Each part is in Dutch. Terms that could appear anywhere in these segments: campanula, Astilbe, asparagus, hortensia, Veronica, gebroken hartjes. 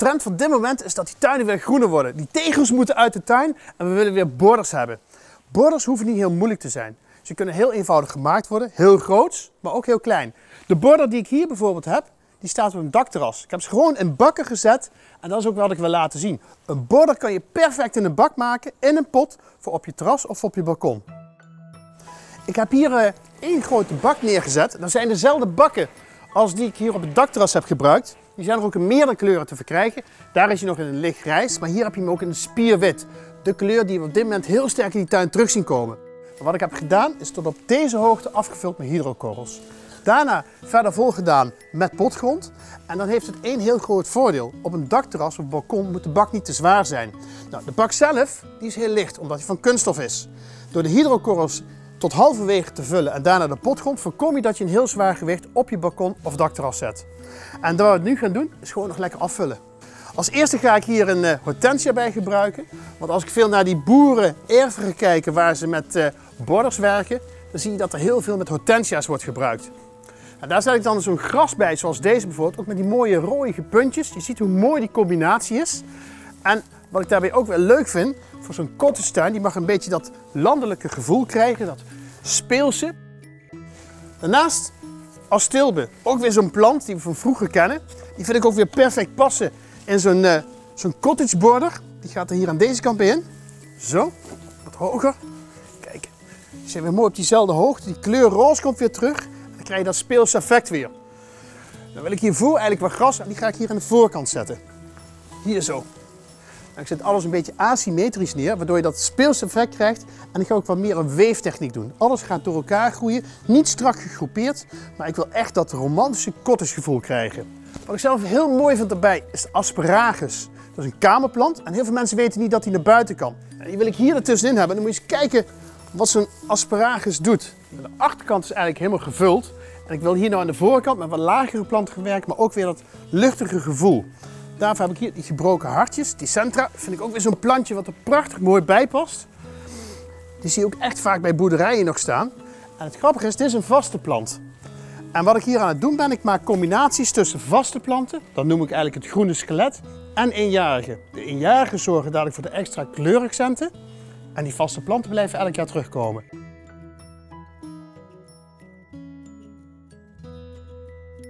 trend van dit moment is dat die tuinen weer groener worden. Die tegels moeten uit de tuin en we willen weer borders hebben. Borders hoeven niet heel moeilijk te zijn. Ze kunnen heel eenvoudig gemaakt worden, heel groots, maar ook heel klein. De border die ik hier bijvoorbeeld heb, die staat op een dakterras. Ik heb ze gewoon in bakken gezet en dat is ook wat ik wil laten zien. Een border kan je perfect in een bak maken, in een pot, voor op je terras of op je balkon. Ik heb hier één grote bak neergezet. Dat zijn dezelfde bakken als die ik hier op het dakterras heb gebruikt. Die zijn er ook in meerdere kleuren te verkrijgen. Daar is hij nog in een lichtgrijs, maar hier heb je hem ook in een spierwit. De kleur die we op dit moment heel sterk in die tuin terug zien komen. Maar wat ik heb gedaan is tot op deze hoogte afgevuld met hydrokorrels. Daarna verder volgedaan met potgrond. En dan heeft het één heel groot voordeel. Op een dakterras of balkon moet de bak niet te zwaar zijn. Nou, de bak zelf die is heel licht, omdat hij van kunststof is. Door de hydrokorrels tot halverwege te vullen en daarna de potgrond, voorkom je dat je een heel zwaar gewicht op je balkon of dakterras zet. En wat we nu gaan doen, is gewoon nog lekker afvullen. Als eerste ga ik hier een hortensia bij gebruiken. Want als ik veel naar die boeren-erven ga kijken waar ze met borders werken, dan zie je dat er heel veel met hortensia's wordt gebruikt. En daar zet ik dan zo'n gras bij, zoals deze bijvoorbeeld, ook met die mooie rooige puntjes. Je ziet hoe mooi die combinatie is. En wat ik daarbij ook wel leuk vind, voor zo'n cottage-tuin, die mag een beetje dat landelijke gevoel krijgen, dat speelse. Daarnaast Astilbe, ook weer zo'n plant die we van vroeger kennen. Die vind ik ook weer perfect passen in zo'n cottage border. Die gaat er hier aan deze kant bij in. Zo, wat hoger. Kijk, die zijn weer mooi op diezelfde hoogte. Die kleur roze komt weer terug. En dan krijg je dat speelse effect weer. Dan wil ik hiervoor eigenlijk wat gras en die ga ik hier aan de voorkant zetten. Hier zo. Ik zet alles een beetje asymmetrisch neer, waardoor je dat speelse effect krijgt. En ik ga ook wat meer een weeftechniek doen. Alles gaat door elkaar groeien, niet strak gegroepeerd, maar ik wil echt dat romantische cottagegevoel krijgen. Wat ik zelf heel mooi vind daarbij is de asparagus. Dat is een kamerplant en heel veel mensen weten niet dat die naar buiten kan. En die wil ik hier ertussenin hebben. En dan moet je eens kijken wat zo'n asparagus doet. De achterkant is eigenlijk helemaal gevuld. En ik wil hier nou aan de voorkant met wat lagere planten werken, maar ook weer dat luchtige gevoel. Daarvoor heb ik hier die gebroken hartjes, die centra. Vind ik ook weer zo'n plantje wat er prachtig mooi bij past. Die zie je ook echt vaak bij boerderijen nog staan. En het grappige is, dit is een vaste plant. En wat ik hier aan het doen ben, ik maak combinaties tussen vaste planten. Dat noem ik eigenlijk het groene skelet. En eenjarigen. De eenjarigen zorgen dadelijk voor de extra kleuraccenten. En die vaste planten blijven elk jaar terugkomen.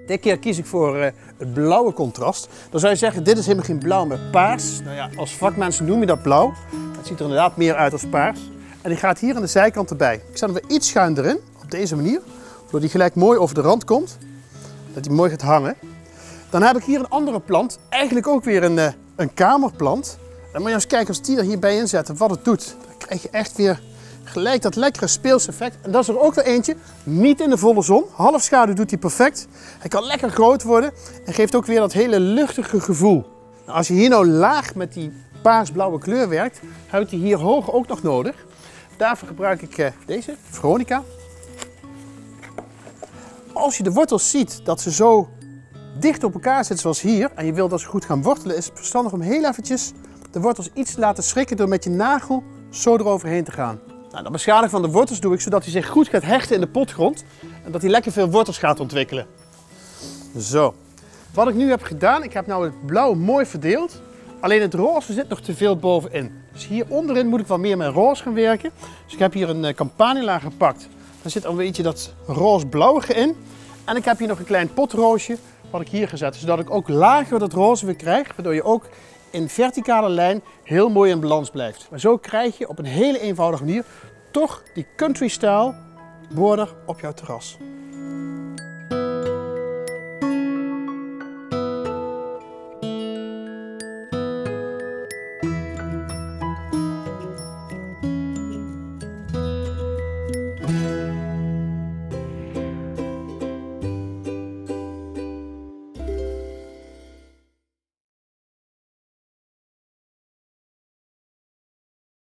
Dit keer kies ik voor het blauwe contrast. Dan zou je zeggen, dit is helemaal geen blauw, maar paars. Nou ja, als vakmensen noem je dat blauw. Het ziet er inderdaad meer uit als paars. En die gaat hier aan de zijkant erbij. Ik zet hem weer iets schuin erin, op deze manier. Zodat hij gelijk mooi over de rand komt. Dat hij mooi gaat hangen. Dan heb ik hier een andere plant. Eigenlijk ook weer een kamerplant. Dan moet je eens kijken, als die er hierbij inzetten, wat het doet. Dan krijg je echt weer gelijk dat lekkere speelseffect. En dat is er ook weer eentje, niet in de volle zon. Half schaduw doet hij perfect. Hij kan lekker groot worden en geeft ook weer dat hele luchtige gevoel. Nou, als je hier nou laag met die paarsblauwe kleur werkt, heb je hier hoog ook nog nodig. Daarvoor gebruik ik deze, Veronica. Als je de wortels ziet dat ze zo dicht op elkaar zitten zoals hier, en je wilt dat ze goed gaan wortelen, is het verstandig om heel eventjes de wortels iets te laten schrikken door met je nagel zo eroverheen te gaan. Nou, dat beschadigen van de wortels doe ik zodat hij zich goed gaat hechten in de potgrond en dat hij lekker veel wortels gaat ontwikkelen. Zo. Wat ik nu heb gedaan, ik heb nou het blauw mooi verdeeld. Alleen het roze zit nog te veel bovenin. Dus hier onderin moet ik wat meer met roze gaan werken. Dus ik heb hier een campanula gepakt. Daar zit al een beetje dat roze-blauwige in. En ik heb hier nog een klein potroosje wat ik hier gezet, zodat ik ook lager dat roze weer krijg, waardoor je ook in verticale lijn heel mooi in balans blijft. Maar zo krijg je op een hele eenvoudige manier toch die country-style border op jouw terras.